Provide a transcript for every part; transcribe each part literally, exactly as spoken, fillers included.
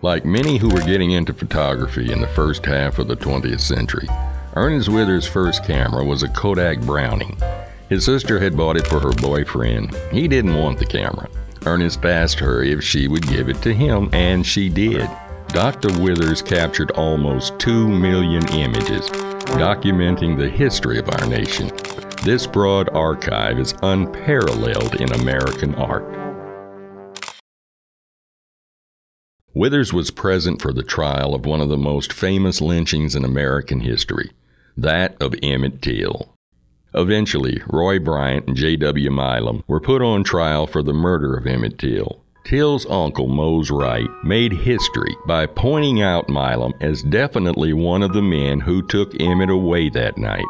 Like many who were getting into photography in the first half of the twentieth century, Ernest Withers' first camera was a Kodak Browning. His sister had bought it for her boyfriend. He didn't want the camera. Ernest asked her if she would give it to him, and she did. Doctor Withers captured almost two million images, documenting the history of our nation. This broad archive is unparalleled in American art. Withers was present for the trial of one of the most famous lynchings in American history, that of Emmett Till. Eventually, Roy Bryant and J W Milam were put on trial for the murder of Emmett Till. Till's uncle, Mose Wright, made history by pointing out Milam as definitely one of the men who took Emmett away that night.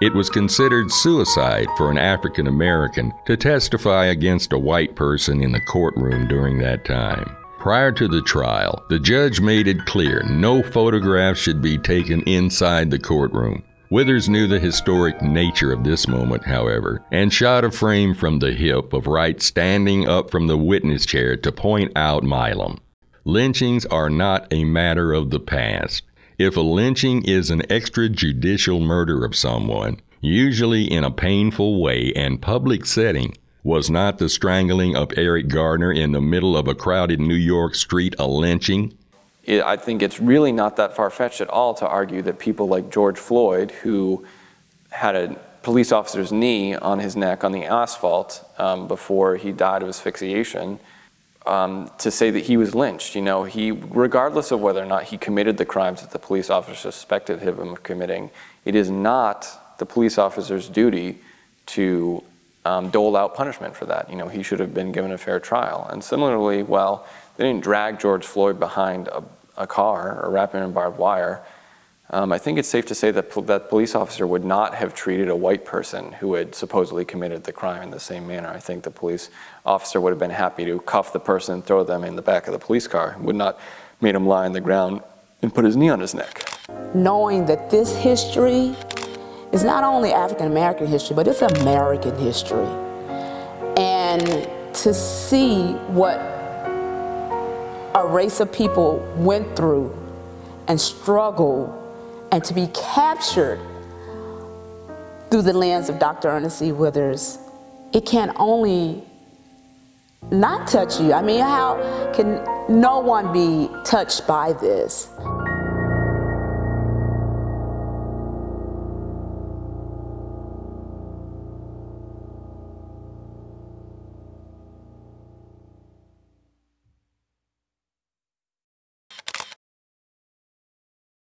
It was considered suicide for an African American to testify against a white person in the courtroom during that time. Prior to the trial, the judge made it clear no photographs should be taken inside the courtroom. Withers knew the historic nature of this moment, however, and shot a frame from the hip of Wright standing up from the witness chair to point out Milam. Lynchings are not a matter of the past. If a lynching is an extrajudicial murder of someone, usually in a painful way and public setting, was not the strangling of Eric Garner in the middle of a crowded New York street a lynching? It, I think it's really not that far-fetched at all to argue that people like George Floyd, who had a police officer's knee on his neck on the asphalt um, before he died of asphyxiation, um, to say that he was lynched. You know, he, regardless of whether or not he committed the crimes that the police officer suspected him of committing, it is not the police officer's duty to Um, dole out punishment for that. You know, he should have been given a fair trial. And similarly, well, they didn't drag George Floyd behind a, a car or wrap him in barbed wire. Um, I think it's safe to say that po that police officer would not have treated a white person who had supposedly committed the crime in the same manner. I think the police officer would have been happy to cuff the person and throw them in the back of the police car, would not made him lie on the ground and put his knee on his neck. Knowing that this history, it's not only African-American history, but it's American history. And to see what a race of people went through and struggled, and to be captured through the lens of Doctor Ernest C. Withers, it can only not touch you. I mean, how can no one be touched by this?